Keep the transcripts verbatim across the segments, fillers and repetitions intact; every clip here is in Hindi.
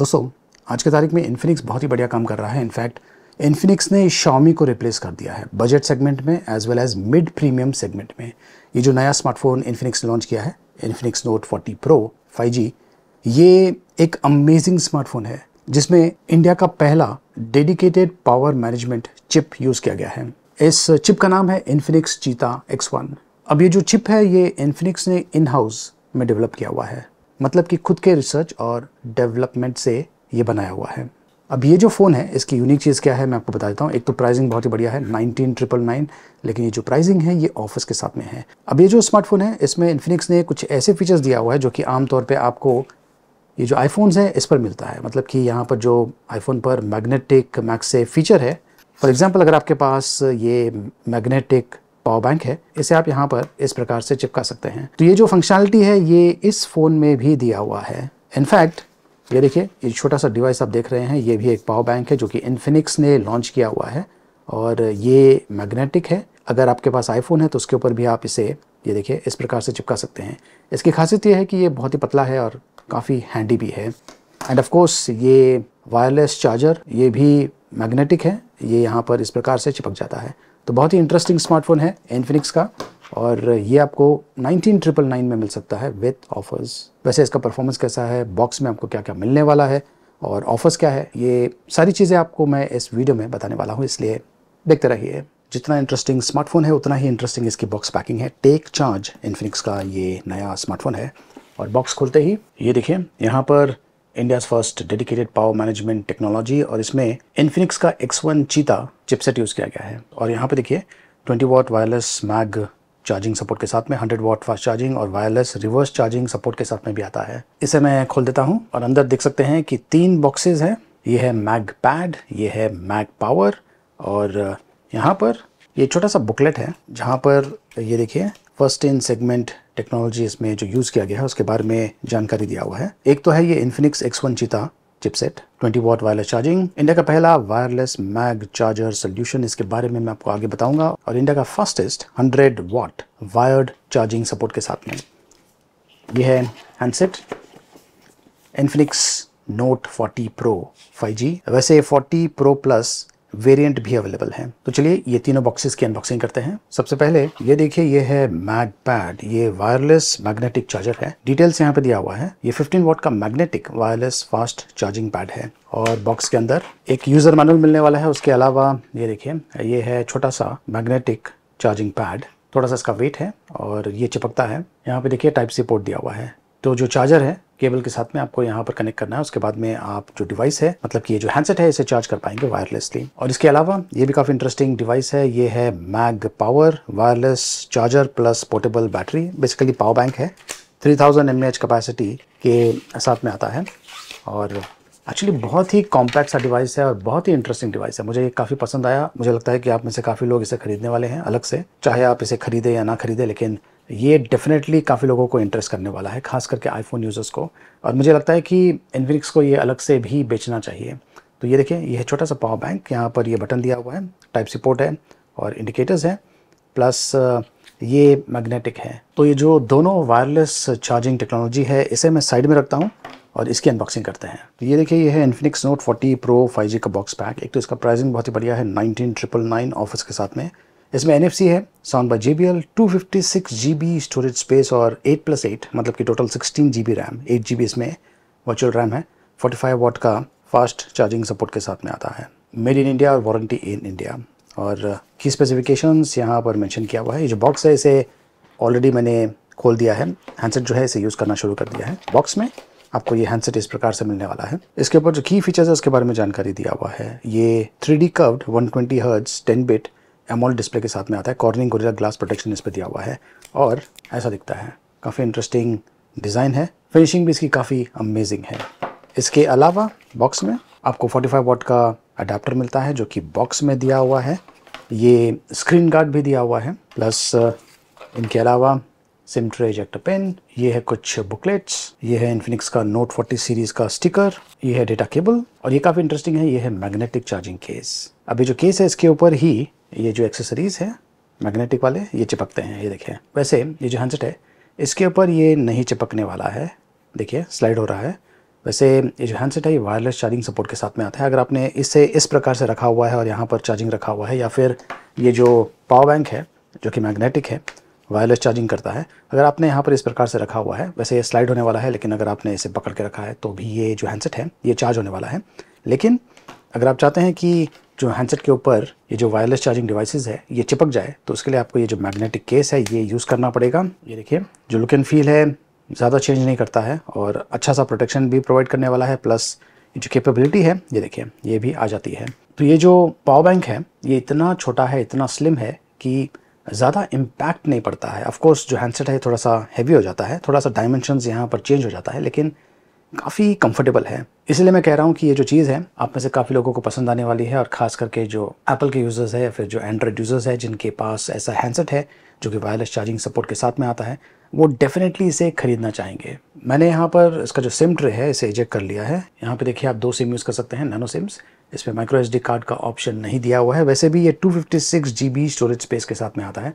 दोस्तों आज की तारीख में इन्फिनिक्स बहुत ही बढ़िया काम कर रहा है। इनफैक्ट इन्फिनिक्स ने शाओमी को रिप्लेस कर दिया है बजट सेगमेंट में as well as mid premium segment में। ये जो नया स्मार्टफोन इन्फिनिक्स ने लॉन्च किया है Infinix Note forty Pro five G, ये एक अमेजिंग स्मार्टफोन है जिसमें इंडिया का पहला dedicated power management chip use किया गया है। इस चिप का नाम है इन्फिनिक्स चीता एक्स वन। अब ये जो चिप है ये इन्फिनिक्स ने इन हाउस में डेवलप किया हुआ है, मतलब कि खुद के रिसर्च और डेवलपमेंट से ये बनाया हुआ है। अब ये जो फ़ोन है इसकी यूनिक चीज़ क्या है मैं आपको बता देता हूँ। एक तो प्राइसिंग बहुत ही बढ़िया है नाइनटीन ट्रिपल नाइन, लेकिन ये जो प्राइसिंग है ये ऑफर्स के साथ में है। अब ये जो स्मार्टफोन है इसमें इन्फिनिक्स ने कुछ ऐसे फीचर्स दिया हुआ है जो कि आमतौर पर आपको ये जो आईफोन्स है इस पर मिलता है। मतलब कि यहाँ पर जो आईफोन पर मैग्नेटिक मैगसेफ फीचर है, फॉर एग्जांपल अगर आपके पास ये मैग्नेटिक पावर बैंक है इसे आप यहाँ पर इस प्रकार से चिपका सकते हैं। तो ये जो फंक्शनलिटी है ये इस फ़ोन में भी दिया हुआ है। इनफैक्ट ये देखिए ये छोटा सा डिवाइस आप देख रहे हैं ये भी एक पावर बैंक है जो कि इन्फिनिक्स ने लॉन्च किया हुआ है और ये मैग्नेटिक है। अगर आपके पास आईफोन है तो उसके ऊपर भी आप इसे ये देखिए इस प्रकार से चिपका सकते हैं। इसकी खासियत ये है कि ये बहुत ही पतला है और काफ़ी हैंडी भी है। एंड ऑफ कोर्स ये वायरलेस चार्जर ये भी मैग्नेटिक है, ये यहाँ पर इस प्रकार से चिपक जाता है। तो बहुत ही इंटरेस्टिंग स्मार्टफोन है इन्फिनिक्स का और ये आपको नाइनटीन ट्रिपल नाइन में मिल सकता है विथ ऑफर्स। वैसे इसका परफॉर्मेंस कैसा है, बॉक्स में आपको क्या क्या मिलने वाला है और ऑफर्स क्या है, ये सारी चीज़ें आपको मैं इस वीडियो में बताने वाला हूँ, इसलिए देखते रहिए। जितना इंटरेस्टिंग स्मार्टफोन है उतना ही इंटरेस्टिंग इसकी बॉक्स पैकिंग है। टेक चार्ज इन्फिनिक्स का ये नया स्मार्टफोन है और बॉक्स खोलते ही ये देखिए यहाँ पर India's first dedicated power management technology और इसमें इन्फिनिक्स का X one Cheetah chipset use किया गया है। और यहाँ पे देखिए twenty watt wireless mag charging support के साथ में हंड्रेड वाट फास्ट चार्जिंग और वायरलेस रिवर्स चार्जिंग सपोर्ट के साथ में भी आता है। इसे मैं खोल देता हूँ और अंदर देख सकते हैं कि तीन बॉक्सेज हैं। ये है मैग पैड, ये है मैग पावर और यहाँ पर ये छोटा सा बुकलेट है जहाँ पर ये देखिए फर्स्ट इन सेगमेंट टेक्नोलॉजी इसमें जो यूज़ किया गया है उसके बारे में जानकारी दिया हुआ है। एक तो है ये Infinix X one Cheetah chipset, twenty watt wireless charging, India का पहला वायरलेस मैग चार्जर सोल्यूशन, इसके बारे में मैं आपको आगे बताऊंगा, और इंडिया का fastest hundred watt wired charging support के साथ में। ये है handset Infinix Note forty Pro five G, वैसे फोर्टी प्रो प्लस वेरिएंट भी अवेलेबल है। तो चलिए ये तीनों बॉक्सेस की अनबॉक्सिंग करते हैं। सबसे पहले ये देखिए ये है मैगपैड, ये वायरलेस मैग्नेटिक चार्जर है, डिटेल्स यहाँ पे दिया हुआ है। ये फिफ्टीन वाट का magnetic wireless fast charging pad है और बॉक्स के अंदर एक यूजर मैनुअल मिलने वाला है। उसके अलावा ये देखिए ये है छोटा सा मैग्नेटिक चार्जिंग पैड, थोड़ा सा इसका वेट है और ये चिपकता है। यहाँ पे देखिए टाइप सी पोर्ट दिया हुआ है। तो जो चार्जर है केबल के साथ में आपको यहाँ पर कनेक्ट करना है, उसके बाद में आप जो डिवाइस है मतलब कि ये जो हैंडसेट है इसे चार्ज कर पाएंगे वायरलेसली। और इसके अलावा ये भी काफ़ी इंटरेस्टिंग डिवाइस है, ये है mag power wireless charger plus portable battery, basically power bank है, three thousand M A H capacity के साथ में आता है। और एक्चुअली बहुत ही कॉम्पैक्ट सा डिवाइस है और बहुत ही इंटरेस्टिंग डिवाइस है, मुझे ये काफ़ी पसंद आया। मुझे लगता है कि आप में से काफ़ी लोग इसे खरीदने वाले हैं अलग से, चाहे आप इसे खरीदें या ना खरीदें, लेकिन ये डेफिनेटली काफ़ी लोगों को इंटरेस्ट करने वाला है, खास करके आईफोन यूज़र्स को। और मुझे लगता है कि इन्फिनिक्स को ये अलग से भी बेचना चाहिए। तो ये देखिए यह छोटा सा पावर बैंक, यहाँ पर ये बटन दिया हुआ है, टाइप सी पोर्ट है और इंडिकेटर्स है, प्लस ये मैग्नेटिक है। तो ये जो दोनों वायरलेस चार्जिंग टेक्नोलॉजी है इसे मैं साइड में रखता हूँ और इसकी अनबॉक्सिंग करते हैं। तो ये देखिए ये है Infinix Note forty Pro five G का बॉक्स पैक। एक तो इसका प्राइसिंग बहुत ही बढ़िया है नाइनटीन ट्रिपल नाइन ऑफर्स के साथ में। इसमें एन एफ सी है, sound by J B L, two fifty six G B storage space और एट प्लस एट मतलब कि total sixteen G B RAM, eight G B इसमें वर्चुअल रैम है, फोर्टी फाइव वाट का फास्ट चार्जिंग सपोर्ट के साथ में आता है, मेड इन इंडिया और वारंटी इन इंडिया। और की स्पेसिफिकेशंस यहाँ पर मेंशन किया हुआ है। ये जो बॉक्स है इसे ऑलरेडी मैंने खोल दिया है, हैंडसेट जो है इसे यूज़ करना शुरू कर दिया है। बॉक्स में आपको ये हैंडसेट इस प्रकार से मिलने वाला है। इसके ऊपर जो की फीचर्स है उसके बारे में जानकारी दिया हुआ है। ये three D curved one twenty hertz ten bit AMOLED display के साथ में आता है, कॉर्निंग गोरिल्ला ग्लास प्रोटेक्शन इस पर दिया हुआ है और ऐसा दिखता है, काफ़ी इंटरेस्टिंग डिज़ाइन है, फिनिशिंग भी इसकी काफ़ी अमेजिंग है। इसके अलावा बॉक्स में आपको फोर्टी फाइव वाट का अडाप्टर मिलता है जो कि बॉक्स में दिया हुआ है, ये स्क्रीन गार्ड भी दिया हुआ है, प्लस इनके अलावा सिम ट्रे, इजेक्टर पेन, ये है कुछ बुकलेट्स, ये है इन्फिनिक्स का नोट फोर्टी सीरीज़ का स्टिकर, ये है डेटा केबल और ये काफ़ी इंटरेस्टिंग है, ये है मैग्नेटिक चार्जिंग केस। अभी जो केस है इसके ऊपर ही ये जो एक्सेसरीज है मैग्नेटिक वाले ये चिपकते हैं, ये देखिए। वैसे ये जो हैंडसेट है इसके ऊपर ये नहीं चिपकने वाला है, देखिए स्लाइड हो रहा है वैसे ये जो हैंडसेट है ये वायरलेस चार्जिंग सपोर्ट के साथ में आता है। अगर आपने इसे इस प्रकार से रखा हुआ है और यहाँ पर चार्जिंग रखा हुआ है, या फिर ये जो पावर बैंक है जो कि मैग्नेटिक है वायरलेस चार्जिंग करता है, अगर आपने यहाँ पर इस प्रकार से रखा हुआ है, वैसे ये स्लाइड होने वाला है, लेकिन अगर आपने इसे पकड़ के रखा है तो भी ये जो हैंडसेट है ये चार्ज होने वाला है। लेकिन अगर आप चाहते हैं कि जो हैंडसेट के ऊपर ये जो वायरलेस चार्जिंग डिवाइसेस है ये चिपक जाए, तो उसके लिए आपको ये जो मैग्नेटिक केस है ये यूज़ करना पड़ेगा। ये देखिए जो लुक एंड फील है ज़्यादा चेंज नहीं करता है और अच्छा सा प्रोटेक्शन भी प्रोवाइड करने वाला है, प्लस जो कैपेबिलिटी है ये देखिए ये भी आ जाती है। तो ये जो पावर बैंक है ये इतना छोटा है, इतना स्लिम है कि ज़्यादा इम्पैक्ट नहीं पड़ता है। ऑफकोर्स जो हैंडसेट है थोड़ा सा हैवी हो जाता है, थोड़ा सा डायमेंशंस यहाँ पर चेंज हो जाता है, लेकिन काफ़ी कंफर्टेबल है। इसलिए मैं कह रहा हूँ कि ये जो चीज़ है आप में से काफ़ी लोगों को पसंद आने वाली है, और ख़ास करके जो एप्पल के यूज़र्स है या फिर जो एंड्रॉयड यूज़र्स है जिनके पास ऐसा हैंडसेट है जो कि वायरलेस चार्जिंग सपोर्ट के साथ में आता है, वो डेफिनेटली इसे खरीदना चाहेंगे। मैंने यहाँ पर इसका जो सिम ट्रे है इसे इजेक्ट कर लिया है। यहाँ पे देखिए आप दो सिम यूज़ कर सकते हैं, नैनो सिम्स। इसमें माइक्रो एसडी कार्ड का ऑप्शन नहीं दिया हुआ है। वैसे भी ये two fifty six GB storage space के साथ में आता है,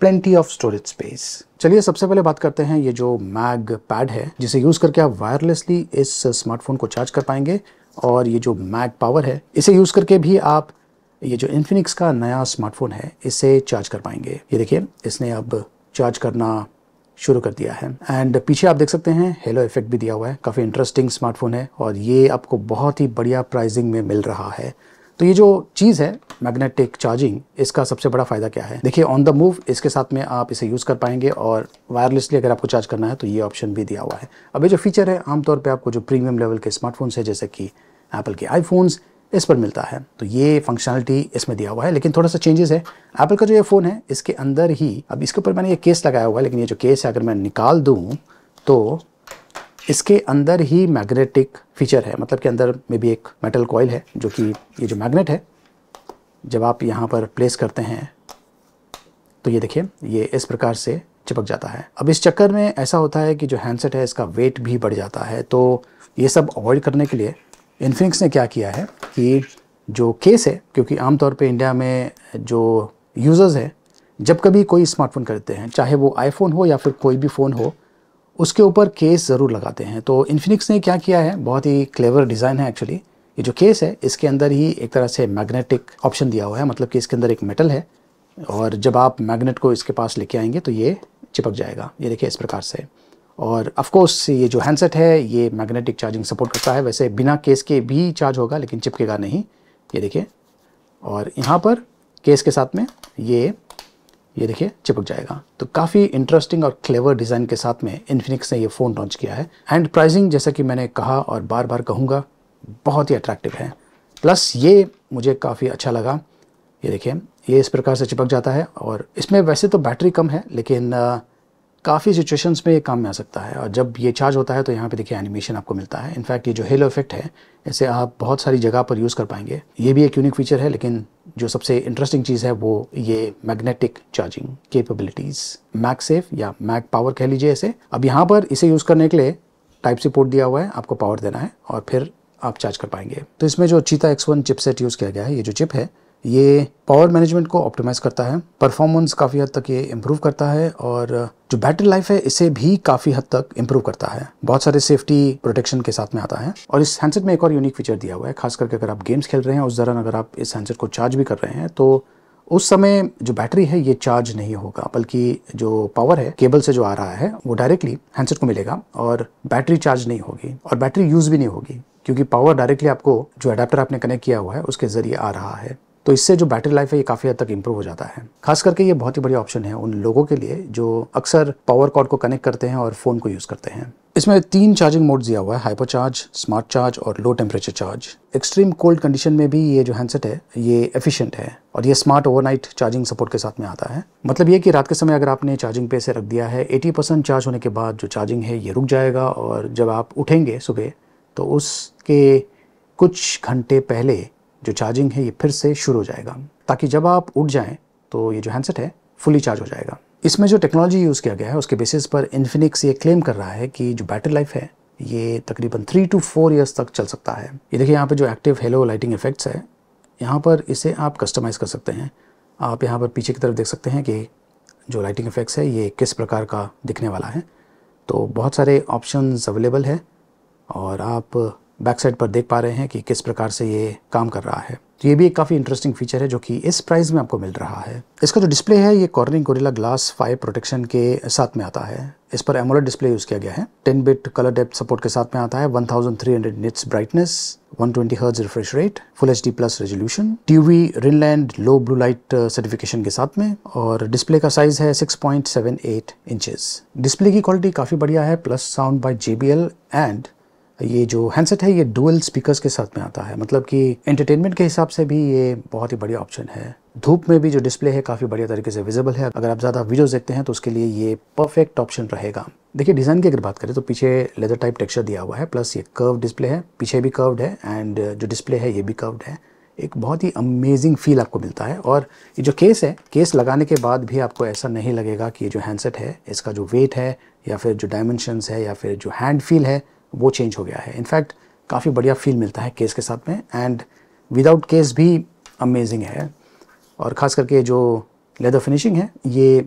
प्लेंटी ऑफ स्टोरेज स्पेस। चलिए सबसे पहले बात करते हैं ये जो मैग पैड है जिसे यूज़ करके आप वायरलेसली इस स्मार्टफोन को चार्ज कर पाएंगे, और ये जो मैग पावर है इसे यूज़ करके भी आप ये जो इन्फिनिक्स का नया स्मार्टफोन है इसे चार्ज कर पाएंगे। ये देखिए इसने अब चार्ज करना शुरू कर दिया है, एंड पीछे आप देख सकते हैं हेलो इफेक्ट भी दिया हुआ है। काफ़ी इंटरेस्टिंग स्मार्टफोन है और ये आपको बहुत ही बढ़िया प्राइसिंग में मिल रहा है। तो ये जो चीज़ है मैग्नेटिक चार्जिंग, इसका सबसे बड़ा फ़ायदा क्या है? देखिए ऑन द मूव इसके साथ में आप इसे यूज़ कर पाएंगे, और वायरलेसली अगर आपको चार्ज करना है तो ये ऑप्शन भी दिया हुआ है। अब ये जो फीचर है आमतौर पर आपको जो प्रीमियम लेवल के स्मार्टफोन्स है जैसे कि एप्पल के आईफोन्स इस पर मिलता है, तो ये फंक्शनलिटी इसमें दिया हुआ है, लेकिन थोड़ा सा चेंजेस है। एप्पल का जो ये फ़ोन है इसके अंदर ही अब इसके ऊपर मैंने ये केस लगाया हुआ है, लेकिन ये जो केस है अगर मैं निकाल दूं तो इसके अंदर ही मैग्नेटिक फीचर है, मतलब के अंदर में भी एक मेटल कॉइल है जो कि ये जो मैग्नेट है जब आप यहाँ पर प्लेस करते हैं तो ये देखिए ये इस प्रकार से चिपक जाता है। अब इस चक्कर में ऐसा होता है कि जो हैंडसेट है इसका वेट भी बढ़ जाता है। तो ये सब अवॉइड करने के लिए इन्फिनिक्स ने क्या किया है कि जो केस है, क्योंकि आमतौर पे इंडिया में जो यूज़र्स हैं जब कभी कोई स्मार्टफोन खरीदते हैं चाहे वो आईफोन हो या फिर कोई भी फ़ोन हो उसके ऊपर केस ज़रूर लगाते हैं, तो इन्फिनिक्स ने क्या किया है, बहुत ही क्लेवर डिज़ाइन है एक्चुअली। ये जो केस है इसके अंदर ही एक तरह से मैग्नेटिक ऑप्शन दिया हुआ है, मतलब कि इसके अंदर एक मेटल है और जब आप मैग्नेट को इसके पास लेके आएंगे तो ये चिपक जाएगा, ये देखिए इस प्रकार से। और ऑफ कोर्स ये जो हैंडसेट है ये मैग्नेटिक चार्जिंग सपोर्ट करता है, वैसे बिना केस के भी चार्ज होगा लेकिन चिपकेगा नहीं, ये देखिए। और यहाँ पर केस के साथ में ये ये देखिए चिपक जाएगा। तो काफ़ी इंटरेस्टिंग और क्लेवर डिज़ाइन के साथ में इन्फिनिक्स ने ये फ़ोन लॉन्च किया है, एंड प्राइसिंग जैसा कि मैंने कहा और बार बार कहूँगा बहुत ही अट्रैक्टिव है। प्लस ये मुझे काफ़ी अच्छा लगा, ये देखिए ये इस प्रकार से चिपक जाता है, और इसमें वैसे तो बैटरी कम है लेकिन काफ़ी सिचुएशंस में ये काम में आ सकता है। और जब ये चार्ज होता है तो यहाँ पे देखिए एनिमेशन आपको मिलता है। इनफैक्ट ये जो हेलो इफेक्ट है इसे आप बहुत सारी जगह पर यूज़ कर पाएंगे, ये भी एक यूनिक फीचर है। लेकिन जो सबसे इंटरेस्टिंग चीज़ है वो ये मैग्नेटिक चार्जिंग कैपेबिलिटीज़, मैगसेफ या मैग पावर कह लीजिए इसे। अब यहाँ पर इसे यूज़ करने के लिए टाइप सी पोर्ट दिया हुआ है, आपको पावर देना है और फिर आप चार्ज कर पाएंगे। तो इसमें जो चीता एक्स वन चिपसेट यूज़ किया गया है, ये जो चिप है ये पावर मैनेजमेंट को ऑप्टिमाइज़ करता है, परफॉर्मेंस काफ़ी हद तक ये इम्प्रूव करता है, और जो बैटरी लाइफ है इसे भी काफ़ी हद तक इम्प्रूव करता है, बहुत सारे सेफ्टी प्रोटेक्शन के साथ में आता है। और इस हैंडसेट में एक और यूनिक फीचर दिया हुआ है, खास करके अगर आप गेम्स खेल रहे हैं उस दौरान अगर आप इस हैंडसेट को चार्ज भी कर रहे हैं तो उस समय जो बैटरी है ये चार्ज नहीं होगा, बल्कि जो पावर है केबल से जो आ रहा है वो डायरेक्टली हैंडसेट को मिलेगा और बैटरी चार्ज नहीं होगी और बैटरी यूज़ भी नहीं होगी, क्योंकि पावर डायरेक्टली आपको जो अडेप्टर आपने कनेक्ट किया हुआ है उसके ज़रिए आ रहा है। तो इससे जो बैटरी लाइफ है ये काफ़ी हद तक इम्प्रूव हो जाता है। खास करके ये बहुत ही बढ़िया ऑप्शन है उन लोगों के लिए जो अक्सर पावर कॉर्ड को कनेक्ट करते हैं और फ़ोन को यूज़ करते हैं। इसमें तीन चार्जिंग मोड दिया हुआ है, हाइपर चार्ज, स्मार्ट चार्ज और low temperature charge. Extreme cold condition में भी ये जो हैंडसेट है ये एफिशिएंट है, और ये स्मार्ट ओवरनाइट चार्जिंग सपोर्ट के साथ में आता है। मतलब ये कि रात के समय अगर आपने चार्जिंग पे से रख दिया है अस्सी परसेंट चार्ज होने के बाद जो चार्जिंग है ये रुक जाएगा, और जब आप उठेंगे सुबह तो उसके कुछ घंटे पहले जो चार्जिंग है ये फिर से शुरू हो जाएगा, ताकि जब आप उठ जाएं तो ये जो हैंडसेट है फुली चार्ज हो जाएगा। इसमें जो टेक्नोलॉजी यूज़ किया गया है उसके बेसिस पर इन्फिनिक्स ये क्लेम कर रहा है कि जो बैटरी लाइफ है ये तकरीबन थ्री टू फोर ईयर्स तक चल सकता है। ये देखिए यहाँ पे जो एक्टिव हेलो लाइटिंग इफेक्ट्स है यहाँ पर इसे आप कस्टमाइज़ कर सकते हैं। आप यहाँ पर पीछे की तरफ देख सकते हैं कि जो लाइटिंग इफेक्ट्स है ये किस प्रकार का दिखने वाला है, तो बहुत सारे ऑप्शंस अवेलेबल है। और आप बैक साइड पर देख पा रहे हैं कि किस प्रकार से ये काम कर रहा है। तो ये भी एक काफ़ी इंटरेस्टिंग फीचर है जो कि इस प्राइस में आपको मिल रहा है। इसका जो डिस्प्ले है ये Corning Gorilla Glass five protection के साथ में आता है। इस पर एमोलेड डिस्प्ले यूज़ किया गया है। Ten bit colour depth support के साथ में आता है। One thousand three hundred nits brightness, one twenty hertz refresh rate, full H D plus resolution, TÜV Rheinland low blue light certification के साथ में, और डिस्प्ले का साइज है six point seven eight inches. Display की क्वालिटी काफ़ी बढ़िया है। Plus sound by J B L, and ये जो हैंडसेट है ये डुअल स्पीकर्स के साथ में आता है, मतलब कि एंटरटेनमेंट के हिसाब से भी ये बहुत ही बढ़िया ऑप्शन है। धूप में भी जो डिस्प्ले है काफ़ी बढ़िया तरीके से विजिबल है। अगर आप ज़्यादा वीडियोस देखते हैं तो उसके लिए ये परफेक्ट ऑप्शन रहेगा। देखिए डिज़ाइन की अगर बात करें तो पीछे लेदर टाइप टेक्सचर दिया हुआ है, प्लस ये कर्व डिस्प्ले है, पीछे भी कर्व्ड है एंड जो डिस्प्ले है ये भी कर्व्ड है। एक बहुत ही अमेजिंग फील आपको मिलता है। और ये जो केस है, केस लगाने के बाद भी आपको ऐसा नहीं लगेगा कि ये जो हैंडसेट है इसका जो वेट है या फिर जो डायमेंशंस है या फिर जो हैंड फील है वो चेंज हो गया है। इनफैक्ट काफ़ी बढ़िया फील मिलता है केस के साथ में, एंड विदाउट केस भी अमेजिंग है। और ख़ास करके जो लेदर फिनिशिंग है ये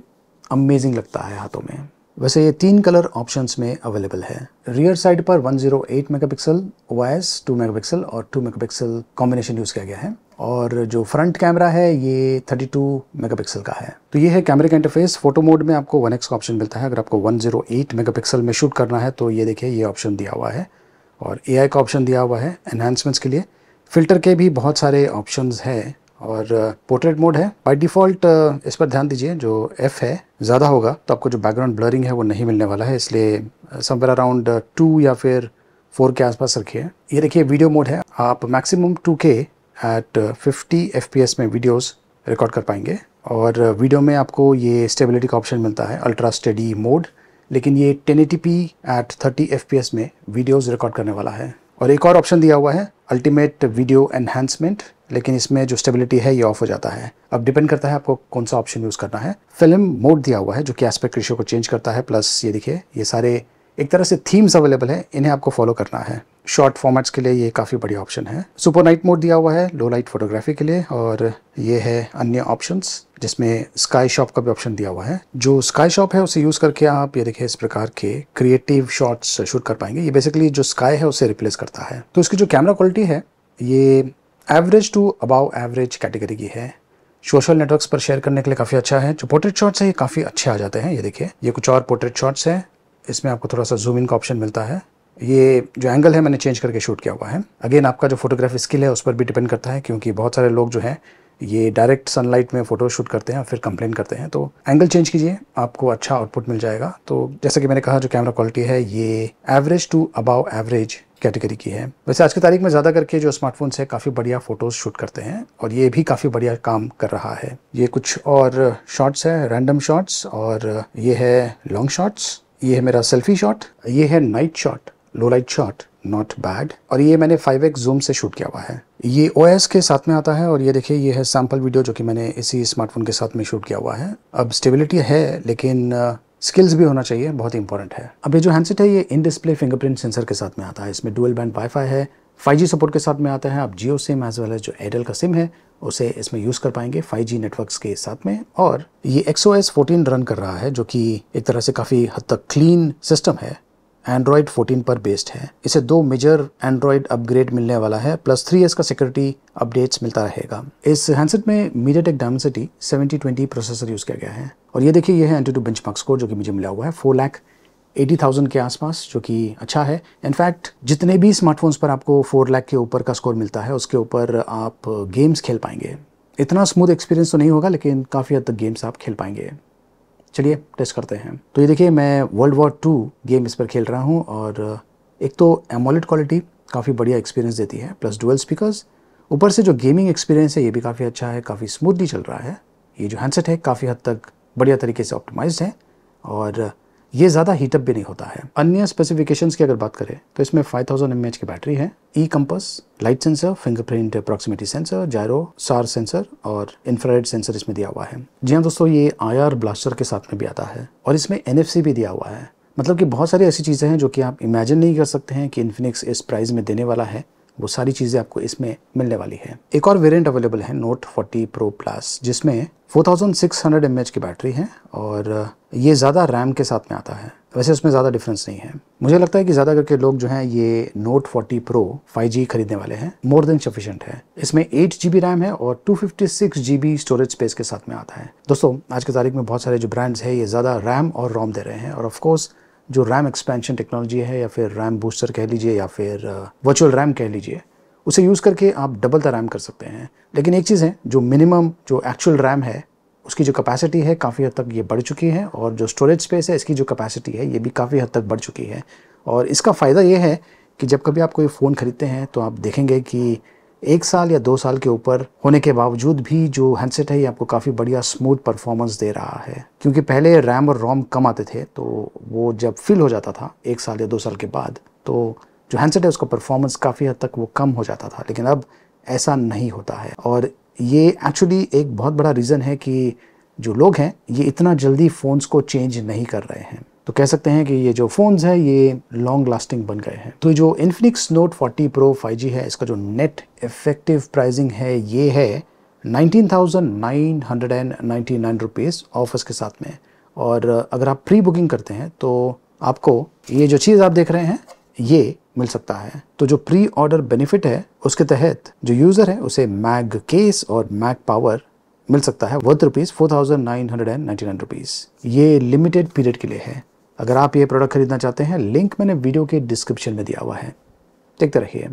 अमेजिंग लगता है हाथों में। वैसे ये तीन कलर ऑप्शंस में अवेलेबल है। रियर साइड पर one zero eight megapixel O I S, two megapixel और टू मेगापिक्सल कॉम्बिनेशन यूज़ किया गया है। और जो फ्रंट कैमरा है ये थर्टी टू मेगापिक्सल का है। तो ये है कैमरे का इंटरफेस। फोटो मोड में आपको वन एक्स का ऑप्शन मिलता है। अगर आपको वन ज़ीरो एट मेगापिक्सल में शूट करना है तो ये देखिए ये ऑप्शन दिया हुआ है, और ए आई का ऑप्शन दिया हुआ है एनहांसमेंट्स के लिए। फ़िल्टर के भी बहुत सारे ऑप्शंस है, और पोर्ट्रेट मोड है। बाय डिफ़ॉल्ट इस पर ध्यान दीजिए, जो एफ है ज़्यादा होगा तो आपको जो बैकग्राउंड ब्लरिंग है वो नहीं मिलने वाला है, इसलिए समवेयर अराउंड टू या फिर फोर के आसपास रखिए। ये देखिए वीडियो मोड है, आप maximum two K at fifty F P S में वीडियोस रिकॉर्ड कर पाएंगे। और वीडियो में आपको ये स्टेबिलिटी का ऑप्शन मिलता है, अल्ट्रा स्टेडी मोड, लेकिन ये ten eighty P at thirty F P S में वीडियोज़ रिकॉर्ड करने वाला है। और एक और ऑप्शन दिया हुआ है अल्टीमेट वीडियो एनहांसमेंट, लेकिन इसमें जो स्टेबिलिटी है ये ऑफ हो जाता है। अब डिपेंड करता है आपको कौन सा ऑप्शन यूज़ करना है। फिल्म मोड दिया हुआ है जो कि एस्पेक्ट रेशियो को चेंज करता है। प्लस ये देखिए ये सारे एक तरह से थीम्स अवेलेबल है, इन्हें आपको फॉलो करना है। शॉर्ट फॉर्मेट्स के लिए ये काफ़ी बढ़िया ऑप्शन है। सुपर नाइट मोड दिया हुआ है लो लाइट फोटोग्राफी के लिए, और ये है अन्य ऑप्शंस जिसमें स्काई शॉप का भी ऑप्शन दिया हुआ है। जो स्काई शॉप है उसे यूज़ करके आप ये देखिए इस प्रकार के क्रिएटिव शॉट्स शूट कर पाएंगे। ये बेसिकली जो स्काई है उसे रिप्लेस करता है। तो इसकी जो कैमरा क्वालिटी है ये average to above average category की है। सोशल नेटवर्क्स पर शेयर करने के लिए काफ़ी अच्छा है। जो पोर्ट्रेट शॉट्स है ये काफ़ी अच्छे आ जाते हैं। ये देखिए ये कुछ और पोर्ट्रेट शॉट्स हैं, इसमें आपको थोड़ा सा जूम इन का ऑप्शन मिलता है। ये जो एंगल है मैंने चेंज करके शूट किया हुआ है। अगेन आपका जो फोटोग्राफी स्किल है उस पर भी डिपेंड करता है, क्योंकि बहुत सारे लोग जो हैं ये डायरेक्ट सनलाइट में फ़ोटो शूट करते हैं और फिर कंप्लेन करते हैं। तो एंगल चेंज कीजिए, आपको अच्छा आउटपुट मिल जाएगा। तो जैसा कि मैंने कहा जो कैमरा क्वालिटी है ये average to above average category की है। वैसे आज की तारीख में ज़्यादा करके जो स्मार्टफोन्स है काफ़ी बढ़िया फ़ोटोज़ शूट करते हैं, और ये भी काफ़ी बढ़िया काम कर रहा है। ये कुछ और शॉट्स है, रैंडम शॉट्स, और ये है लॉन्ग शॉट्स। ये है मेरा सेल्फी शॉट, ये है night shot, low light shot, not bad, और ये मैंने फाइव एक्स जूम से शूट किया हुआ है। ये ओ एस के साथ में आता है। और ये देखिए ये है सैम्पल वीडियो जो कि मैंने इसी स्मार्टफोन के साथ में शूट किया हुआ है। अब स्टेबिलिटी है लेकिन स्किल्स भी होना चाहिए, बहुत ही इंपॉर्टेंट है। अब ये जो हैंडसेट है ये इन डिस्प्ले फिंगरप्रिंट सेंसर के साथ में आता है। इसमें डुअल बैंड वाईफाई है, फाइव जी सपोर्ट के साथ में आता है। आप Jio SIM as well as जो एयरटेल का सिम है उसे इसमें यूज़ कर पाएंगे फाइव जी नेटवर्क्स के साथ में। और ये X O S fourteen run कर रहा है जो कि एक तरह से काफ़ी हद तक क्लीन सिस्टम है, एंड्रॉयड फोर्टीन पर बेस्ड है। इसे दो मेजर एंड्रॉयड अपग्रेड मिलने वाला है, प्लस थ्री ईयर्स का सिक्योरिटी अपडेट्स मिलता रहेगा। इस हैंडसेट में MediaTek Dimensity seventy twenty processor use किया गया है। और ये देखिए ये है एंटीटू बेंचमार्क स्कोर जो कि मुझे मिला हुआ है फोर लाख एटी थाउजेंड के आसपास, जो कि अच्छा है। इनफैक्ट जितने भी स्मार्टफोन्स पर आपको फोर लाख के ऊपर का स्कोर मिलता है उसके ऊपर आप गेम्स खेल पाएंगे। इतना स्मूथ एक्सपीरियंस तो नहीं होगा लेकिन काफ़ी हद तक गेम्स आप खेल पाएंगे। चलिए टेस्ट करते हैं। तो ये देखिए मैं वर्ल्ड वॉर टू गेम इस पर खेल रहा हूँ, और एक तो एमोलेड क्वालिटी काफ़ी बढ़िया एक्सपीरियंस देती है, प्लस डुअल स्पीकर्स, ऊपर से जो गेमिंग एक्सपीरियंस है ये भी काफ़ी अच्छा है, काफ़ी स्मूथली चल रहा है। ये जो हैंडसेट है काफ़ी हद तक बढ़िया तरीके से ऑप्टिमाइज्ड है, और ये ज़्यादा हीटअप भी नहीं होता है। अन्य स्पेसिफिकेशंस की अगर बात करें तो इसमें five thousand M A H की बैटरी है, e compass, light sensor, fingerprint proximity sensor, gyro, SAR sensor और इंफ्रारेड सेंसर इसमें दिया हुआ है। जी हाँ दोस्तों, ये आई आर ब्लास्टर के साथ में भी आता है, और इसमें एन एफ सी भी दिया हुआ है। मतलब कि बहुत सारी ऐसी चीज़ें हैं जो कि आप इमेजिन नहीं कर सकते हैं कि इन्फिनिक्स इस प्राइस में देने वाला है, वो सारी चीज़ें आपको इसमें मिलने वाली है। एक और वेरिएंट अवेलेबल है नोट फोर्टी प्रो प्लस, जिसमें four thousand six hundred M A H की बैटरी है, और ये ज़्यादा रैम के साथ में आता है। वैसे उसमें ज़्यादा डिफरेंस नहीं है। मुझे लगता है कि ज़्यादा करके लोग जो हैं ये Note forty Pro five G खरीदने वाले हैं। मोर देन सफिशिएंट है। इसमें एट जी बी रैम है और two fifty six G B storage space के साथ में आता है। दोस्तों आज की तारीख में बहुत सारे जो ब्रांड्स है ये ज़्यादा रैम और रोम दे रहे हैं और ऑफकोर्स जो रैम एक्सपेंशन टेक्नोलॉजी है या फिर रैम बूस्टर कह लीजिए या फिर वर्चुअल रैम कह लीजिए, उसे यूज़ करके आप डबल द रैम कर सकते हैं। लेकिन एक चीज़ है, जो मिनिमम जो एक्चुअल रैम है उसकी जो कैपेसिटी है काफ़ी हद तक ये बढ़ चुकी है और जो स्टोरेज स्पेस है इसकी जो कैपेसिटी है ये भी काफ़ी हद तक बढ़ चुकी है। और इसका फ़ायदा ये है कि जब कभी आप कोई फ़ोन खरीदते हैं तो आप देखेंगे कि एक साल या दो साल के ऊपर होने के बावजूद भी जो हैंडसेट है ये आपको काफ़ी बढ़िया स्मूथ परफॉर्मेंस दे रहा है, क्योंकि पहले रैम और रोम कम आते थे तो वो जब फिल हो जाता था एक साल या दो साल के बाद तो जो हैंडसेट है उसका परफॉर्मेंस काफ़ी हद तक वो कम हो जाता था, लेकिन अब ऐसा नहीं होता है। और ये एक्चुअली एक बहुत बड़ा रीज़न है कि जो लोग हैं ये इतना जल्दी फ़ोन्स को चेंज नहीं कर रहे हैं। तो कह सकते हैं कि ये जो फ़ोन्स है ये लॉन्ग लास्टिंग बन गए हैं। तो जो Infinix Note forty Pro five G है इसका जो नेट इफेक्टिव प्राइसिंग है ये है nineteen thousand nine hundred and ninety nine rupees offers के साथ में। और अगर आप प्री बुकिंग करते हैं तो आपको ये जो चीज़ आप देख रहे हैं ये मिल सकता है। तो जो प्री ऑर्डर बेनिफिट है उसके तहत जो यूज़र है उसे मैग केस और मैग पावर मिल सकता है worth rupees four thousand nine hundred and ninety nine rupees. ये लिमिटेड पीरियड के लिए है। अगर आप ये प्रोडक्ट खरीदना चाहते हैं लिंक मैंने वीडियो के डिस्क्रिप्शन में दिया हुआ है, देखते रहिए।